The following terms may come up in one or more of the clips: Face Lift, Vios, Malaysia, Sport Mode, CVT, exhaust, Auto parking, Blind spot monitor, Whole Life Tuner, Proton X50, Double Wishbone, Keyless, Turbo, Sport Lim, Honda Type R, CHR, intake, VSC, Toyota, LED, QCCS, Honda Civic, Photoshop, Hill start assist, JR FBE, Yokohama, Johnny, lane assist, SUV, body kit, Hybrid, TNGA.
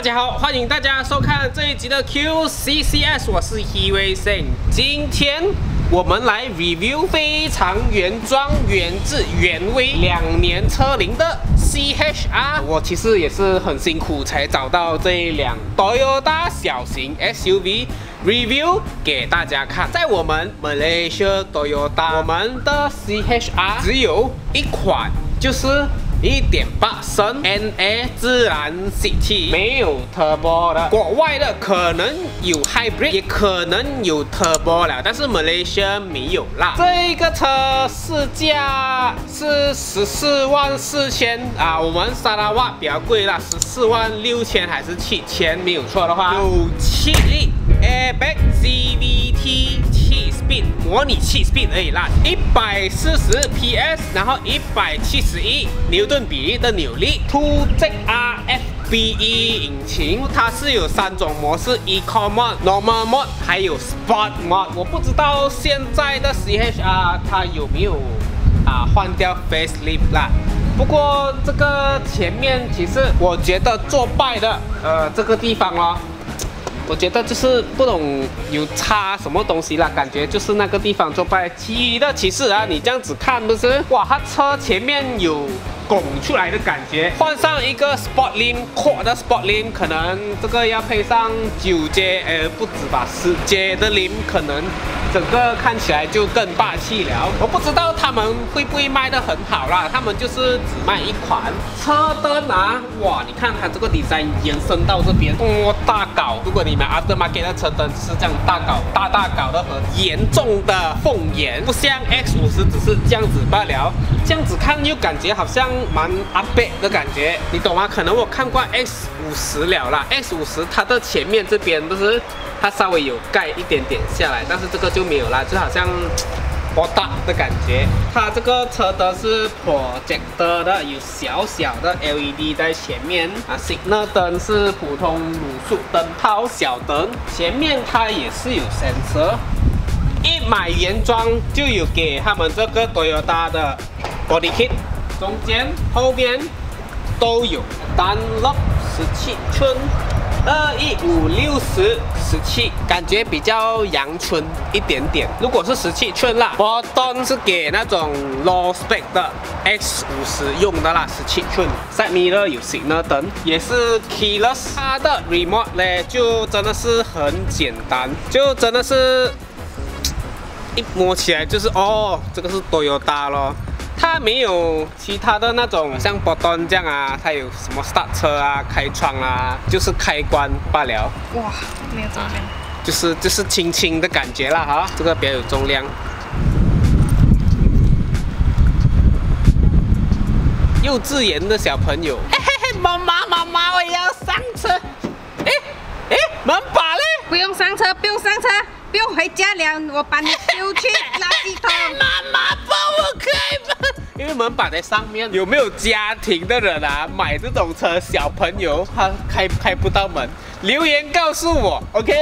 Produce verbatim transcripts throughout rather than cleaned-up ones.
大家好，欢迎大家收看这一集的 Q C C S， 我是许惟胜。今天我们来 review 非常原装、原汁原味两年车龄的 C H R。我其实也是很辛苦才找到这辆 Toyota 小型 S U V。 review 给大家看，在我们 Malaysia Toyota， 我们的 C H R 只有一款，就是 一点八升 N A 自然吸气，没有 Turbo 的。国外的可能有 Hybrid， 也可能有 Turbo 了，但是 Malaysia 没有啦。这个车市价是十四万四千啊，我们沙拉瓦比较贵啦， 十四万六千还是 七千，没有错的话，有气力。 Airbag C V T 七 speed 模拟七 speed 而已啦， 一百四十 P S， 然后一百七十一牛顿比例的扭力 ，two J R F B E 引擎，它是有三种模式 ：Eco Mode、Normal Mode 还有 Sport Mode。我不知道现在的 C H R 它有没有啊换掉 Face Lift 啦。 不过这个前面其实我觉得做败的，呃，这个地方咯。 我觉得就是不懂有差什么东西啦，感觉就是那个地方做败。七的骑士啊，你这样子看不是？哇，它车前面有拱出来的感觉。换上一个 Sport Lim， 阔的 Sport Lim， 可能这个要配上九 J， 呃，不止吧， 十 J 的 Lim， 可能整个看起来就更霸气了。我不知道他们会不会卖得很好啦，他们就是只卖一款。车灯啊，哇，你看它这个 design 延伸到这边，多大搞！如果你 Aftermarket 的车灯是这样大搞大大搞的很严重的凤眼，不像 X 五十 只是这样子罢了。这样子看又感觉好像蛮 upbeat 的感觉，你懂吗？可能我看过 X 五十 了啦 ，X 五十 它的前面这边不是它稍微有盖一点点下来，但是这个就没有啦，就好像 Toyota 的感觉。它这个车灯是 projector 的，有小小的 L E D 在前面啊。signal 灯是普通卤素灯泡小灯，前面它也是有 sensor。一买原装就有给他们这个 Toyota 的 body kit， 中间、后边都有单lock 十七寸。 二一五六十十七，感觉比较阳春一点点。如果是十七寸啦 ，Proton 是给那种 low spec 的 X 五十 用的啦，十七寸。Side mirror 有 signal 灯，也是 keyless。它的 remote 嘞，就真的是很简单，就真的是一摸起来就是哦，这个是 Toyota 咯。 它没有其他的那种像 Proton 这样啊，它有什么 start 车啊、开窗啊，就是开关罢了。哇，没有重量，啊、就是就是轻轻的感觉啦哈，这个比较有重量。幼稚园的小朋友，嘿嘿嘿，妈妈妈妈，我也要上车。哎哎，门把嘞？不用上车，不用上车。 不用回家了，我把你丢去垃圾桶。妈妈帮我开门，因为门把在上面。有没有家庭的人啊，买这种车，小朋友他开开不到门？留言告诉我 ，OK？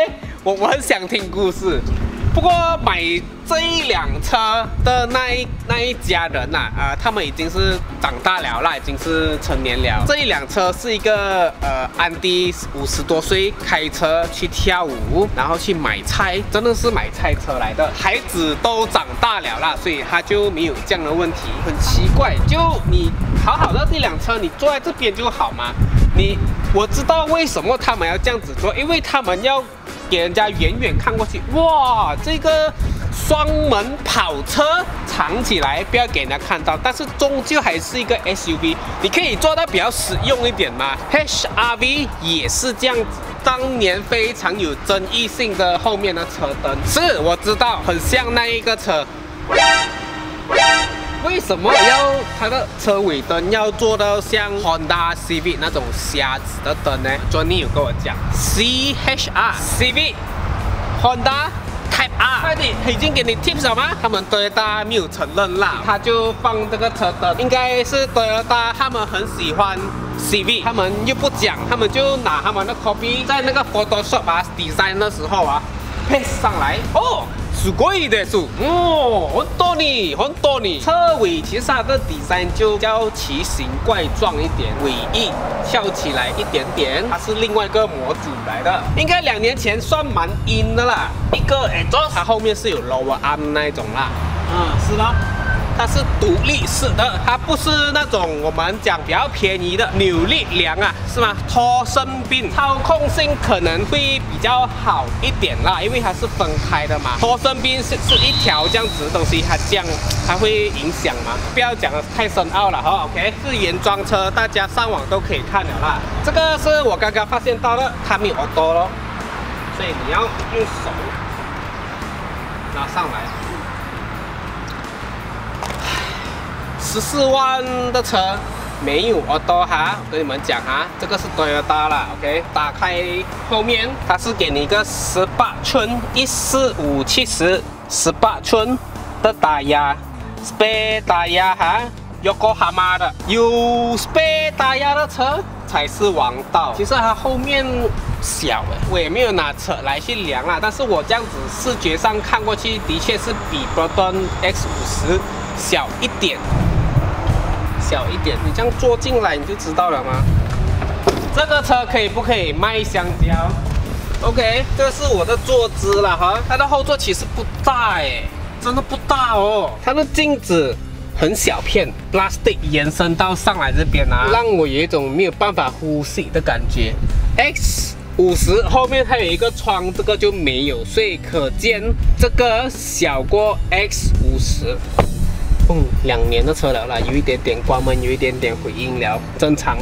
我我很想听故事。不过买这一辆车的那一那一家人呐、啊，啊、呃，他们已经是长大了啦，已经是成年了。这一辆车是一个呃，安迪五十多岁开车去跳舞，然后去买菜，真的是买菜车来的。孩子都长大了啦，所以他就没有这样的问题。很奇怪，就你好好的这辆车，你坐在这边就好嘛。你我知道为什么他们要这样子做，因为他们要。 给人家远远看过去，哇，这个双门跑车藏起来，不要给人家看到。但是终究还是一个 S U V， 你可以做到比较实用一点嘛。H R V 也是这样子，当年非常有争议性的后面的车灯，是我知道，很像那一个车。为什么要它的车尾灯要做到像 Honda Civic 那种瞎子的灯呢 ？Johnny 有跟我讲 ，C H R Civic Honda Type R， 快点，已经给你 tips 了吗？他们 Toyota 没有承认啦，他就放这个车灯，应该是 Toyota 他们很喜欢 Civic， 他们又不讲，他们就拿他们的 copy 在那个 Photoshop 啊 design 的时候啊 paste 上来哦。すごいです。哦，本当に本当に。车尾其实它的底山就叫奇形怪状一点，尾翼翘起来一点点，它是另外一个模组来的。应该两年前算蛮阴的啦，一个 exhaust， 它后面是有 lower arm 那一种啦。嗯，是吗？ 它是独立式的，它不是那种我们讲比较便宜的扭力梁啊，是吗？拖生病，操控性可能会比较好一点啦，因为它是分开的嘛。拖生病是是一条这样子的东西，它这样它会影响嘛？不要讲的太深奥了哈、哦。OK， 是原装车，大家上网都可以看了啦。这个是我刚刚发现到的，它没有多咯，所以你要用手拿上来。 十四万的车没有耳朵哈，我跟你们讲哈，这个是 Toyota 啦 ，OK， 打开后面，它是给你一个十八寸一四五七十十八寸的打压 ，spare 打压哈 ，Yokohama 的，有 spare 打压的车才是王道。其实它后面小哎，我也没有拿车来去量啦，但是我这样子视觉上看过去，的确是比 Proton X 五十 小一点。 小一点，你这样坐进来你就知道了吗？这个车可以不可以卖香蕉 ？OK， 这是我的坐姿了哈。它的后座其实不大哎，真的不大哦。它的镜子很小片 ，plastic 延伸到上来这边啊，让我有一种没有办法呼吸的感觉。X 五十后面还有一个窗，这个就没有，所以可见这个小过 X 五十。 嗯，两年的车了啦，有一点点关门，有一点点回音了，正常。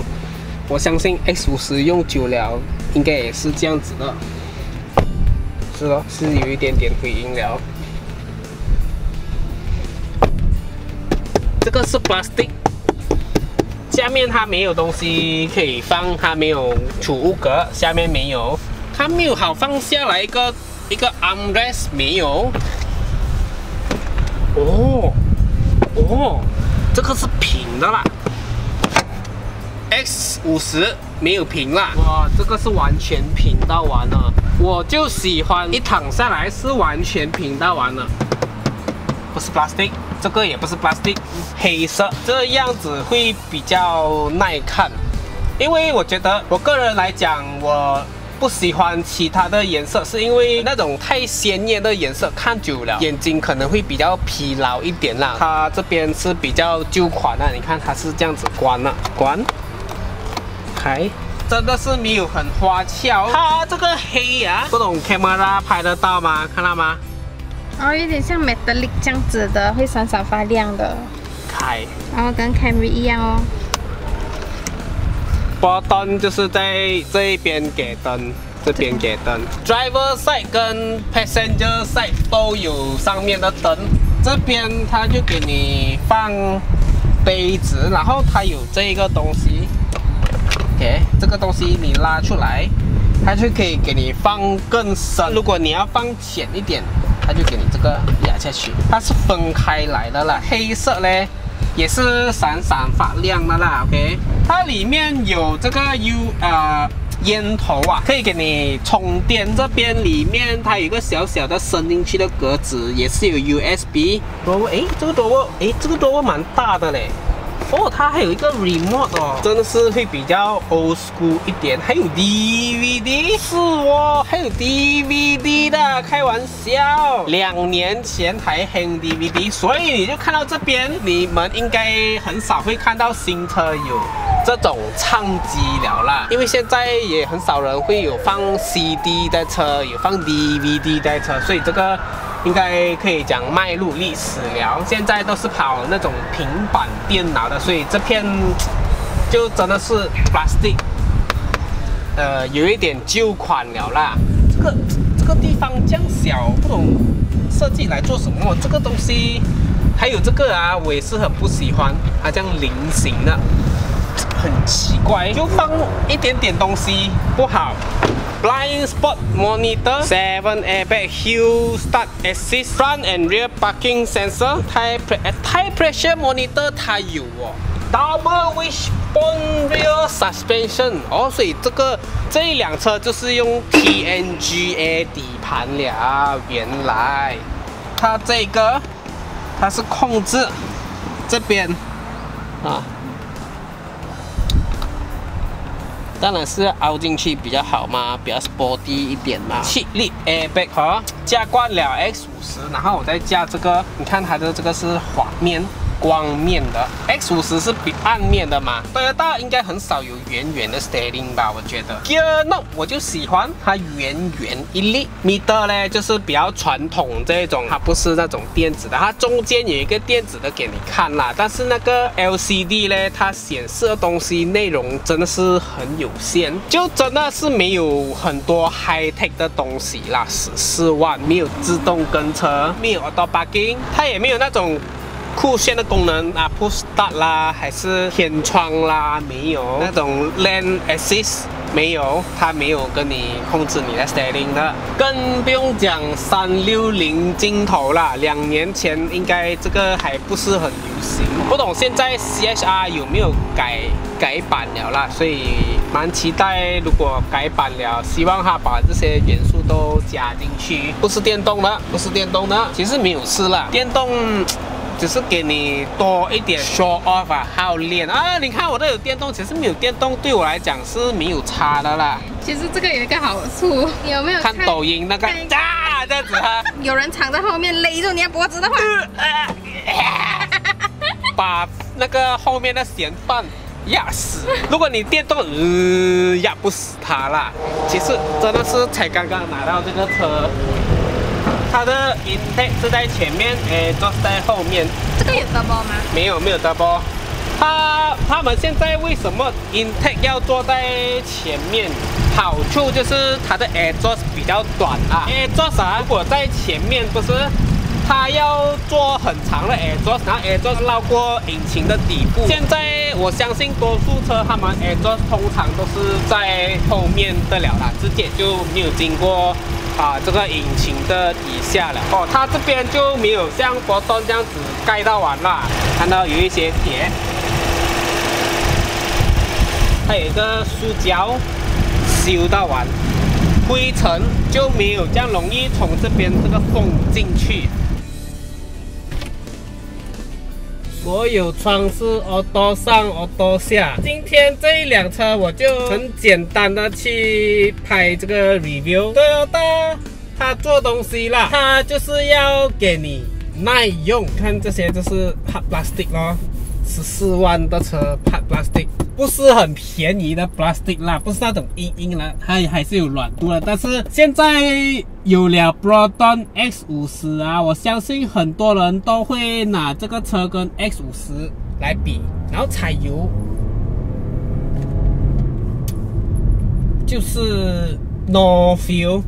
我相信 X 五十用久了，应该也是这样子的。是哦，是有一点点回音了。这个是 plastic， 下面它没有东西可以放，它没有储物格，下面没有，它没有好放下来一个一个 armrest 没有。哦。 哦，这个是平的啦 ，X 五十没有平啦。哇，这个是完全平到完了，我就喜欢一躺下来是完全平到完了，不是 plastic， 这个也不是 plastic， 黑色这样子会比较耐看，因为我觉得我个人来讲我。 不喜欢其他的颜色，是因为那种太鲜艳的颜色看久了，眼睛可能会比较疲劳一点啦。它这边是比较旧款啦，你看它是这样子关了，关，开，真的是没有很花俏。它这个黑啊，不懂 camera 拍得到吗？看到吗？哦，有点像 metallic 这样子的，会闪闪发亮的。开，然后跟 Camry 一样哦。 波灯就是在这一边给灯，这边给灯。Driver side 跟 passenger side 都有上面的灯，这边它就给你放杯子，然后它有这个东西，给、okay, 这个东西你拉出来，它就可以给你放更深。如果你要放浅一点，它就给你这个压下去。它是分开来的啦，黑色嘞。 也是闪闪发亮的啦 ，OK。它里面有这个 U 呃烟头啊，可以给你充电。这边里面它有一个小小的伸进去的格子，也是有 U S B。Door， 哎，这个 Door， 哎，这个 Door 蛮大的嘞。哦，它还有一个 remote 哦，真的是会比较 old school 一点。还有 D V D， 是哦，还有 D V D 的，开玩笑，两年前还兴 D V D， 所以你就看到这边，你们应该很少会看到新车有这种唱机了啦，因为现在也很少人会有放 C D 在车，有放 D V D 在车，所以这个。 应该可以讲迈入历史了，现在都是跑那种平板电脑的，所以这片就真的是 plastic， 呃，有一点旧款了啦。这个这个地方这样小，不懂设计来做什么？这个东西还有这个啊，我也是很不喜欢，它这样菱形的，很奇怪，就放一点点东西不好。 Blind spot monitor, seven airbag, hill start assist, front and rear parking sensor, tire tire pressure monitor 它有哦。Double Wishbone rear suspension 哦，所以这个这一辆车就是用 T N G A 底盘了，原来。它这个它是控制这边啊，当然是凹进去比较好嘛，比较 sporty 一点嘛。气力 airbag 哈，加惯了 X 五十， 然后我再加这个，你看它的这个是滑面。 光面的 X 五十 是比暗面的嘛 ，Toyota 应该很少有圆圆的 steering 吧，我觉得。Gear knob 我就喜欢它圆圆一粒 ，meter 呢就是比较传统这种，它不是那种电子的，它中间有一个电子的给你看啦。但是那个 L C D 呢，它显示的东西内容真的是很有限，就真的是没有很多 high tech 的东西啦。十四万没有自动跟车，没有 auto parking， 它也没有那种。 酷炫的功能啊 ，push start 啦，还是天窗啦，没有那种 lane assist 没有，它没有跟你控制你的 steering 的，更不用讲三六零镜头啦。两年前应该这个还不是很流行，不懂现在 C H R 有没有改改版了啦，所以蛮期待如果改版了，希望它把这些元素都加进去。不是电动的，不是电动的，其实没有事啦，电动。 只是给你多一点 show off 啊，好练啊！你看我都有电动，其实没有电动对我来讲是没有差的啦。其实这个有一个好处，你有没有 看, 看抖音那个啊？这样子啊，有人藏在后面勒住你的脖子的话，呃呃、把那个后面的嫌犯压死。如果你电动，呃，压不死他啦。其实真的是才刚刚拿到这个车。 它的 intake 是在前面，诶，exhaust在后面。这个有 double 吗？没有，没有 double。它他们现在为什么 intake 要坐在前面？好处就是它的 exhaust 比较短啊。exhaust 啊，如果在前面不是，它要做很长的 exhaust， 然后 exhaust 绕过引擎的底部。现在我相信多数车他们 exhaust 通常都是在后面的了啦，直接就没有经过。 啊，这个引擎的底下了哦，它这边就没有像Proton这样子盖到完啦，看到有一些铁，它有一个塑胶修到完，灰尘就没有这样容易从这边这个缝进去。所有窗是 auto 上 auto 下。今天这一辆车我就很简单的去拍这个 review。Toyota，它做东西啦，它就是要给你耐用。看这些就是 hard plastic 咯， 十四万的车 hard plastic， 不是很便宜的 plastic 啦，不是那种硬硬啦，它还是有软度的。但是现在有了 Proton X 五十 啊，我相信很多人都会拿这个车跟 X 五十 来比，然后踩油就是 no feel。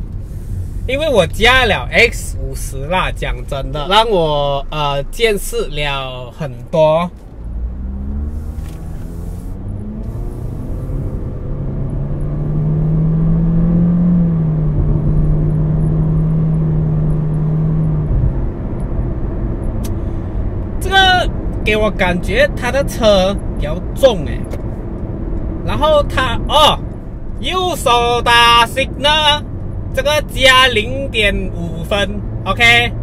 因为我加了 X 五十 啦，讲真的，让我呃见识了很多。这个给我感觉它的车比较重哎，然后它哦，右手打 signal。 这个加 零点五分 ，OK，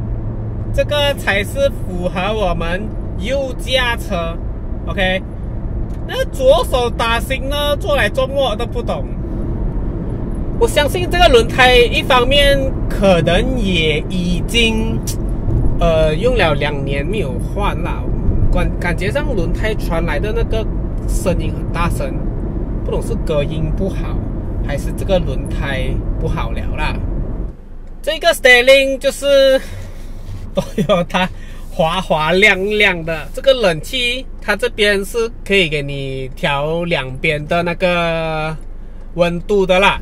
这个才是符合我们右驾车 ，OK。那左手打星呢，做来做去都不懂。我相信这个轮胎一方面可能也已经呃用了两年没有换了，感感觉上轮胎传来的那个声音很大声，不懂是隔音不好。 还是这个轮胎不好了啦。这个 steering 就是 Toyota 滑滑亮亮的。这个冷气它这边是可以给你调两边的那个温度的啦。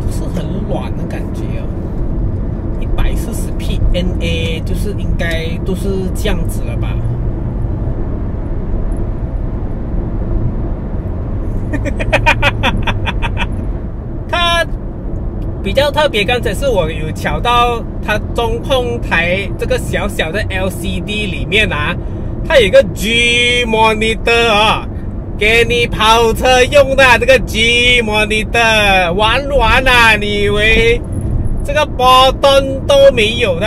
不是很软的感觉哦。 N A 就是应该都是这样子了吧？它比较特别，刚才是我有瞧到它中控台这个小小的 L C D 里面啊，它有一个 G monitor 啊、哦，给你跑车用的这个 G monitor， 玩完啊，你以为这个波顿都没有的？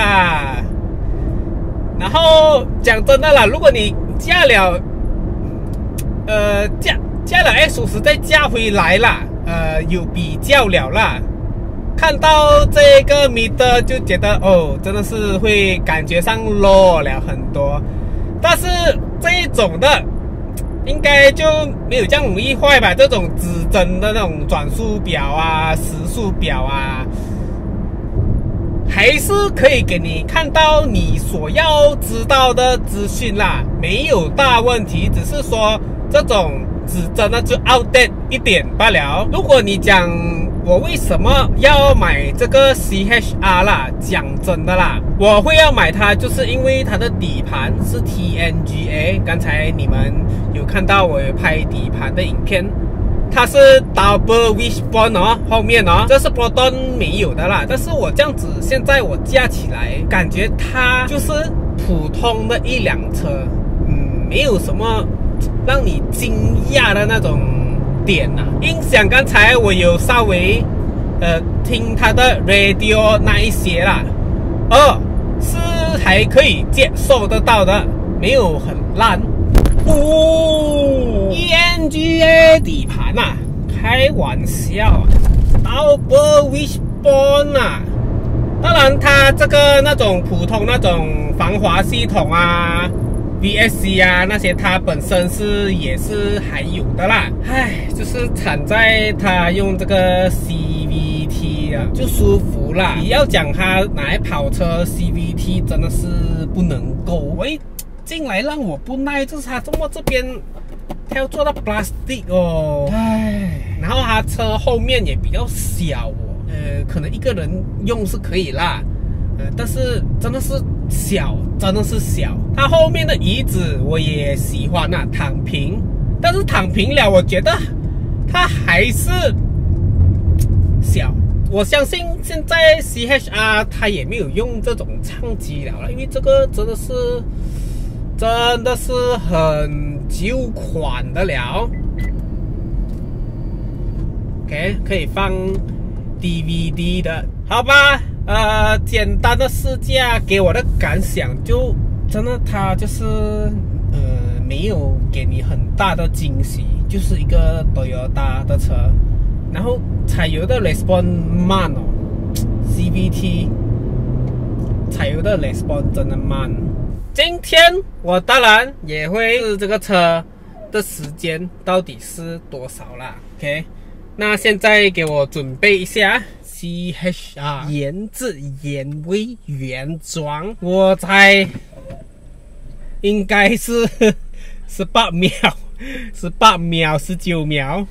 然后讲真的啦，如果你驾了，呃，驾驾了 X 五十再驾回来啦，呃，有比较了啦。 看到这个米的就觉得哦，真的是会感觉上 low 了很多，但是这一种的应该就没有这样容易坏吧？这种指针的那种转速表啊、时速表啊，还是可以给你看到你所要知道的资讯啦，没有大问题，只是说这种指针呢就 outdated 一点罢了。如果你讲 我为什么要买这个 C H R 啦？讲真的啦，我会要买它，就是因为它的底盘是 T N G A。刚才你们有看到我有拍底盘的影片，它是 Double Wishbone 哦，后面哦，这是 Proton 没有的啦。但是我这样子，现在我驾起来，感觉它就是普通的一辆车，嗯，没有什么让你惊讶的那种 点呐、啊，音响刚才我有稍微，呃，听它的 radio 那一些啦，哦，是还可以接受得到的，没有很烂。哦 ，E N G A 底盘呐、啊，开玩笑 ，Double Wishbone 啊，当然它这个那种普通那种防滑系统啊。 V S C 啊，那些它本身是也是还有的啦，唉，就是惨在它用这个 C V T 啊，就舒服啦。你要讲它拿来跑车 C V T 真的是不能够，喂，进来让我不耐，就是它这么这边它要做到 plastic 哦，唉，然后它车后面也比较小哦，呃，可能一个人用是可以啦，呃，但是真的是 小真的是小，它后面的椅子我也喜欢啊，躺平。但是躺平了，我觉得它还是小。我相信现在 C H R 它也没有用这种唱机了，因为这个真的是真的是很旧款的了。OK， 可以放 D V D 的，好吧？ 呃，简单的试驾给我的感想就真的，它就是呃没有给你很大的惊喜，就是一个 Toyota 的车，然后踩油的 response 慢哦 ，C V T 踩油的 response 真的慢。今天我当然也会试这个车的时间到底是多少啦 ？OK， 那现在给我准备一下。 C H R 原汁原味原装，我猜应该是十八秒，十八秒，十九秒。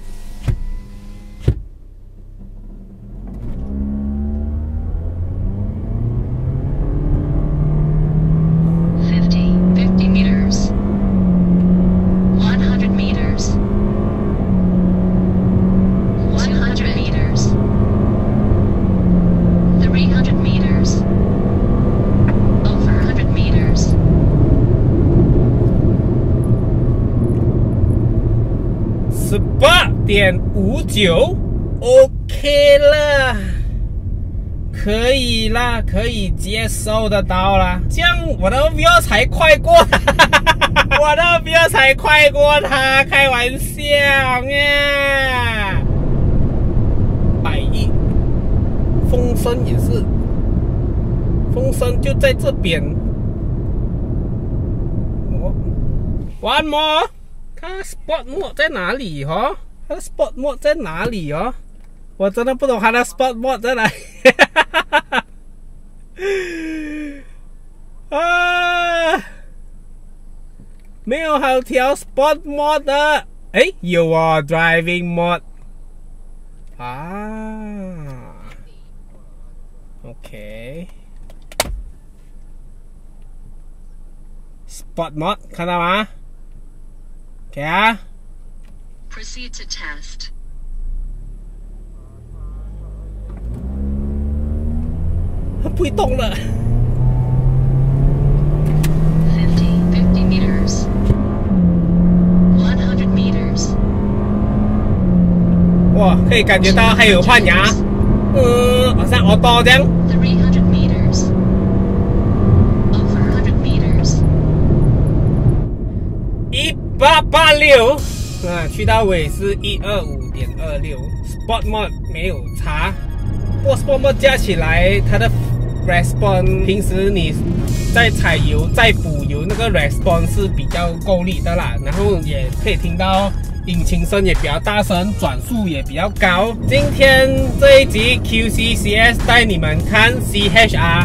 点五九 ，OK 了，可以啦，可以接受得到啦。这样我的 V 才快过，我的 V 才快过他，开玩笑啊！百亿，风声也是，风声就在这边。我 ，One more， 看 Sport Mode 在哪里哦？ 它的 Sport Mode 在哪里哦？我真的不懂它的 Sport Mode 在哪里。啊，没有好调 Sport Mode 的。哎，有啊 ，Driving Mode。啊 ，OK。Sport Mode 看到吗 ？OK 啊。 Proceed to test. It won't move. fifty meters. 哇，可以感觉到还有换牙，嗯，好像好多这样。一八八六，啊，去到尾是一二五点二六。Sport Mode 没有差，不过 Sport Mode 加起来它的 response， 平时你在踩油再补油那个 response 是比较够力的啦，然后也可以听到。 引擎声也比较大声，转速也比较高。今天这一集 Q C C S 带你们看 C H R，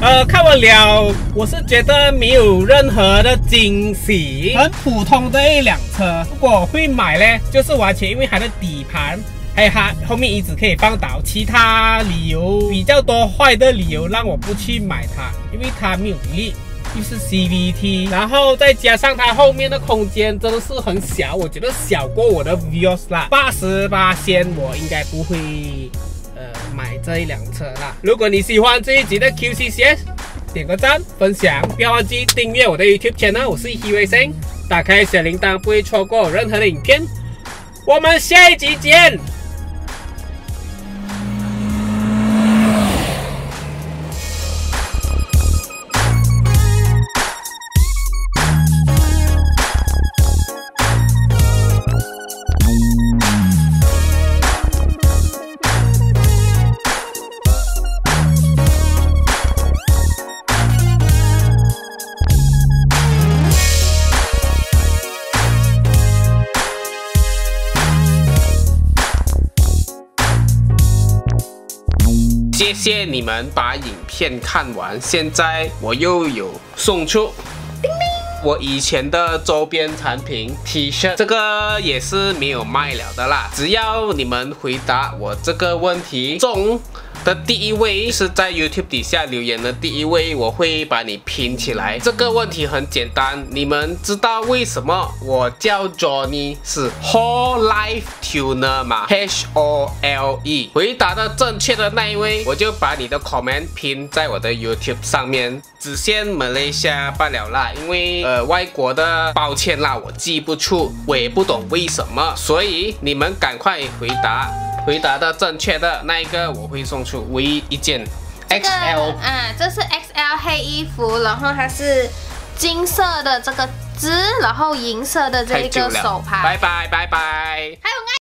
呃，看完了，我是觉得没有任何的惊喜，很普通的一辆车。如果会买呢，就是完全因为它的底盘，还有它后面椅子可以放倒，其他理由比较多坏的理由让我不去买它，因为它没有力。 就是 C V T， 然后再加上它后面的空间真的是很小，我觉得小过我的 Vios 啦， 百分之八十，我应该不会呃买这一辆车啦。如果你喜欢这一集的 Q C C S， 点个赞、分享，不要忘记订阅我的 YouTube channel， 我是许惟胜，打开小铃铛不会错过任何的影片。我们下一集见。谢谢你们把影片看完，现在我又有送出叮叮我以前的周边产品 T 恤，这个也是没有卖了的啦。只要你们回答我这个问题中的第一位是在 YouTube 底下留言的第一位，我会把你拼起来。这个问题很简单，你们知道为什么我叫 Johnny 是 Whole Life Tuner 吗 ？H O L E。回答的正确的那一位，我就把你的 comment 拼在我的 YouTube 上面，只限马来西亚罢了啦，因为呃外国的抱歉啦，我记不出，我也不懂为什么，所以你们赶快回答。 回答的正确的那一个，我会送出唯一一件 X L 啊，这是 X L 黑衣服，然后它是金色的这个织，然后银色的这一个手牌。拜拜拜拜。还有爱。